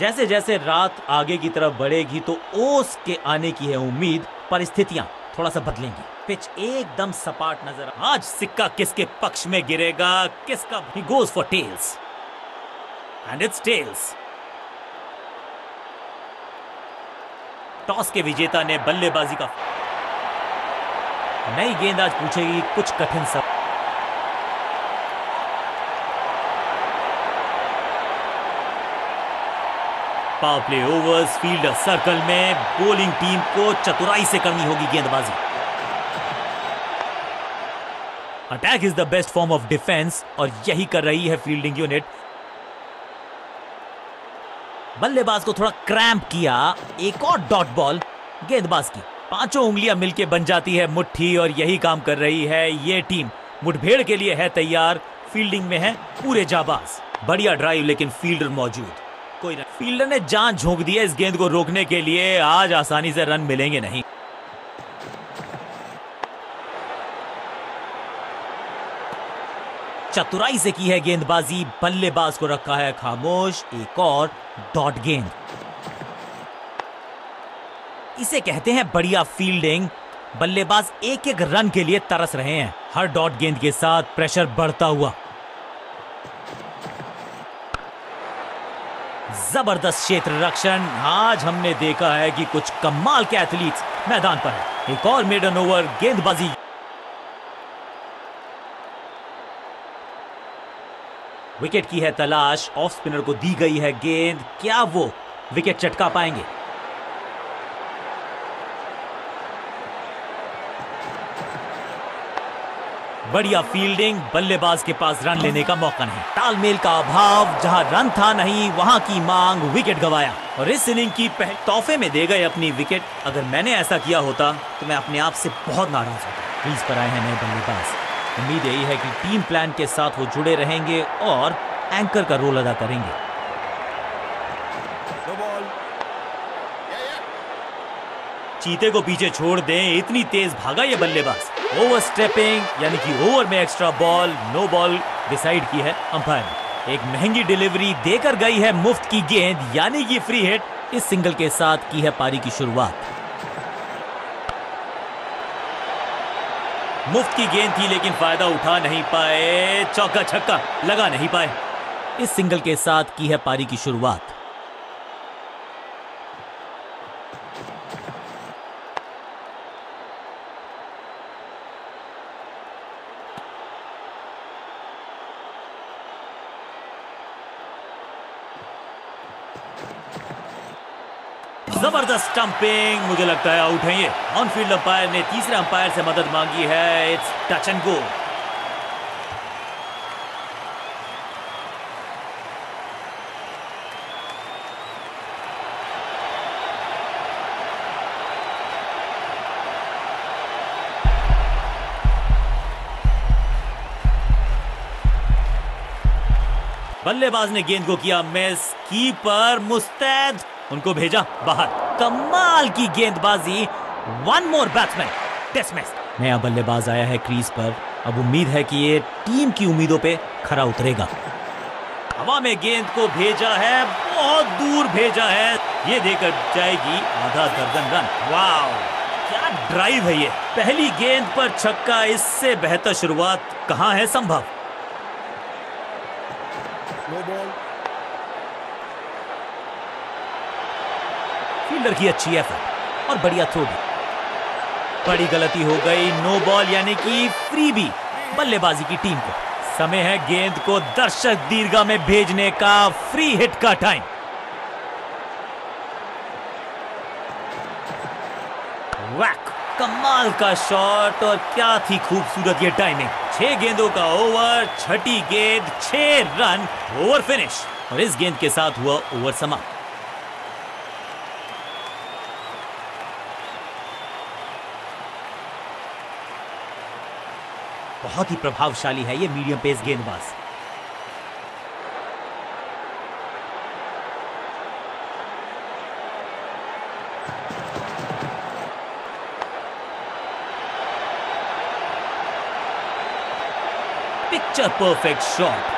जैसे जैसे रात आगे की तरफ बढ़ेगी तो ओस के आने की है उम्मीद, परिस्थितियां थोड़ा सा बदलेंगी। पिच एकदम सपाट नजर, आज सिक्का किसके पक्ष में गिरेगा, किसका he goes for tails and it's tails. Toss के विजेता ने बल्लेबाजी का, नई गेंद आज पूछेगी कुछ कठिन सवाल। Power play overs, fielder circle में बॉलिंग टीम को चतुराई से करनी होगी गेंदबाजी। Attack is the best form of defence और यही कर रही है फील्डिंग यूनिट। बल्लेबाज को थोड़ा क्रैम्प किया, एक और डॉट बॉल गेंदबाज की, पांचों उंगलियां मिलके बन जाती है मुट्ठी और यही काम कर रही है ये टीम। मुठभेड़ के लिए है तैयार, फील्डिंग में है पूरे जाबाज। बढ़िया ड्राइव लेकिन फील्डर मौजूद कोई नहीं। फील्डर ने जान झोंक दी है इस गेंद को रोकने के लिए, आज आसानी से रन मिलेंगे नहीं। चतुराई से की है गेंदबाजी, बल्लेबाज को रखा है खामोश, एक और डॉट गेंद। इसे कहते हैं बढ़िया फील्डिंग। बल्लेबाज एक एक रन के लिए तरस रहे हैं, हर डॉट गेंद के साथ प्रेशर बढ़ता हुआ। जबरदस्त क्षेत्र रक्षण, आज हमने देखा है कि कुछ कमाल के एथलीट्स मैदान पर है। एक और मेडन ओवर गेंदबाजी, विकेट की है तलाश, ऑफ स्पिनर को दी गई है गेंद, क्या वो विकेट चटका पाएंगे। बढ़िया फील्डिंग, बल्लेबाज के पास रन लेने का मौका नहीं। तालमेल का अभाव, जहां रन था नहीं वहां की मांग, विकेट गवाया। और इस इनिंग की पहले तोहफे में दे गए अपनी विकेट। अगर मैंने ऐसा किया होता तो मैं अपने आप से बहुत नाराज होता। क्रीज पर आए हैं नए बल्लेबाज, उम्मीद यही है कि टीम प्लान के साथ वो जुड़े रहेंगे और एंकर का रोल अदा करेंगे। चीते को पीछे छोड़ दें, इतनी तेज भागा ये बल्लेबाज। ओवर स्टेपिंग यानी कि ओवर में extra ball, no ball decide की है अंपायर। एक महंगी डिलीवरी देकर गई है मुफ्त की गेंद यानी कि फ्री हिट। इस सिंगल के साथ की है पारी की शुरुआत। मुफ्त की गेंद थी लेकिन फायदा उठा नहीं पाए, चौका छक्का लगा नहीं पाए। इस सिंगल के साथ की है पारी की शुरुआत। जबरदस्त स्टंपिंग, मुझे लगता है आउट है ये। ऑनफील्ड अंपायर ने तीसरे अंपायर से मदद मांगी है, इट्स टच एंड गो। बल्लेबाज ने गेंद को किया मिस, कीपर मुस्तैद उनको भेजा बाहर। कमाल की गेंदबाजी, वन मोर बैट्समैन डिसमिस। नया बल्लेबाज आया है क्रीज पर, अब उम्मीद है कि ये टीम की उम्मीदों पे खरा उतरेगा। हवा में गेंद को भेजा है, बहुत दूर भेजा है, ये देकर जाएगी आधा दर्जन रन। वाव क्या ड्राइव है ये, पहली गेंद पर छक्का, इससे बेहतर शुरुआत कहाँ है संभव। फील्डर की अच्छी एफर्ट और बढ़िया थ्रो भी, बड़ी गलती हो गई, नो बॉल यानी कि फ्री भी बल्लेबाजी की टीम को। समय है गेंद को दर्शक दीर्घा में भेजने का, फ्री हिट का टाइम। वैक, कमाल का शॉट और क्या थी खूबसूरत ये टाइमिंग। 6 गेंदों का ओवर, छठी गेंद 6 रन, ओवर फिनिश। और इस गेंद के साथ हुआ ओवर समाप्त। बहुत ही प्रभावशाली है ये मीडियम पेस गेंदबाज। Picture perfect shot.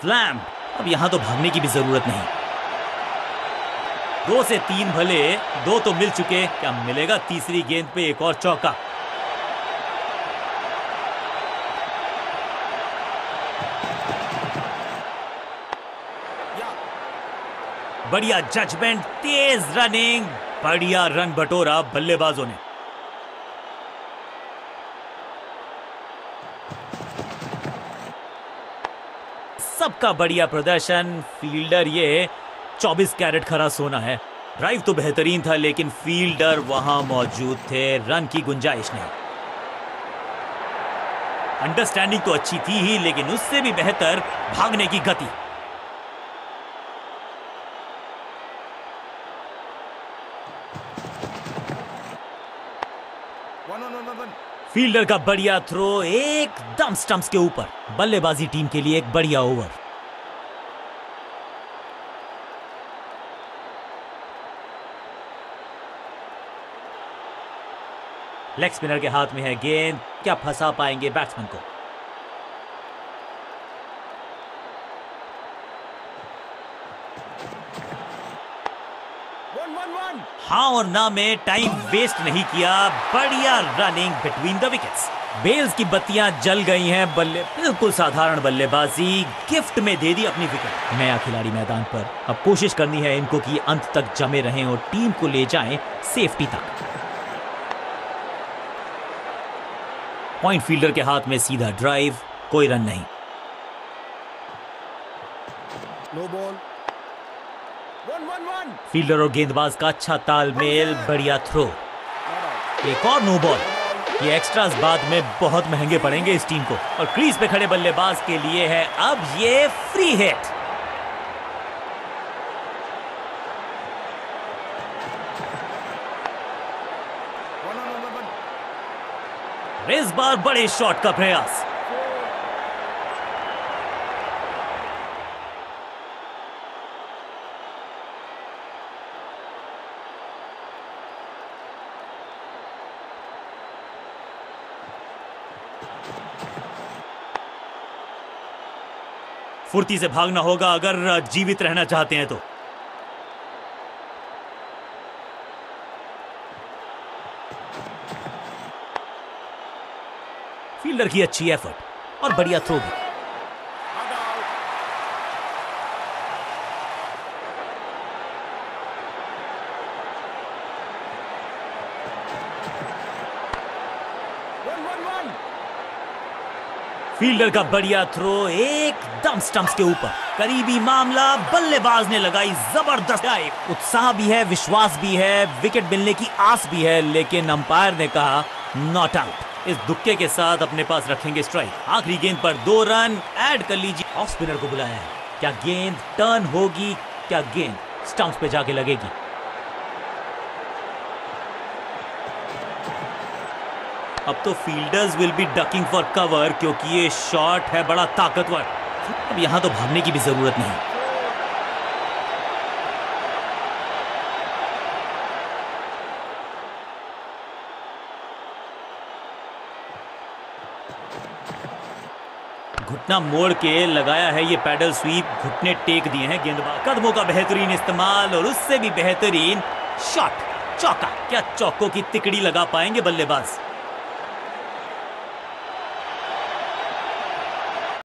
स्लैम। अब यहां तो भागने की भी जरूरत नहीं, 2 से 3 भले, 2 तो मिल चुके। क्या मिलेगा तीसरी गेंद पे? एक और चौका। बढ़िया जजमेंट, तेज रनिंग, बढ़िया रन बटोरा बल्लेबाजों ने। सबका बढ़िया प्रदर्शन। फील्डर ये 24 कैरेट खरा सोना है। ड्राइव तो बेहतरीन था लेकिन फील्डर वहां मौजूद थे, रन की गुंजाइश नहीं। अंडरस्टैंडिंग तो अच्छी थी ही लेकिन उससे भी बेहतर भागने की गति। फील्डर का बढ़िया थ्रो एकदम स्टंप्स के ऊपर। बल्लेबाजी टीम के लिए एक बढ़िया ओवर। लेग स्पिनर के हाथ में है गेंद, क्या फंसा पाएंगे बैट्समैन को? हाँ और ना में टाइम वेस्ट नहीं किया, बढ़िया running between the wickets. Bails की बत्तियां जल गई हैं, बल्ले बिल्कुल साधारण बल्लेबाजी, गिफ्ट में दे दी अपनी विकेट। नया खिलाड़ी मैदान पर, अब कोशिश करनी है इनको कि अंत तक जमे रहें और टीम को ले जाएं सेफ्टी तक। पॉइंट फील्डर के हाथ में, सीधा ड्राइव, कोई रन नहीं। No ball. फील्डर और गेंदबाज का अच्छा तालमेल, बढ़िया थ्रो, एक और नो बॉल। ये एक्स्ट्रास बाद में बहुत महंगे पड़ेंगे इस टीम को। और क्रीज पे खड़े बल्लेबाज के लिए है अब ये फ्री हिट। इस बार बड़े शॉट का प्रयास। फुर्ती से भागना होगा अगर जीवित रहना चाहते हैं तो। फील्डर की अच्छी एफर्ट और बढ़िया थ्रो भी। फील्डर का बढ़िया थ्रो एकदम स्टंप्स के ऊपर। करीबी मामला, बल्लेबाज ने लगाई जबरदस्त। उत्साह भी है, विश्वास भी है, विकेट मिलने की आस भी है लेकिन अंपायर ने कहा नॉट आउट। इस दुक्के के साथ अपने पास रखेंगे स्ट्राइक। आखिरी गेंद पर 2 रन ऐड कर लीजिए। ऑफ स्पिनर को बुलाया है। क्या गेंद टर्न होगी? क्या गेंद स्टंप्स पे जाके लगेगी? अब तो fielders will be ducking for cover क्योंकि ये शॉट है बड़ा ताकतवर। अब यहां तो भागने की भी जरूरत नहीं। घुटना मोड़ के लगाया है ये पैडल स्वीप, घुटने टेक दिए हैं गेंदबाज। कदमों का बेहतरीन इस्तेमाल और उससे भी बेहतरीन शॉट, चौका। क्या चौकों की तिकड़ी लगा पाएंगे बल्लेबाज?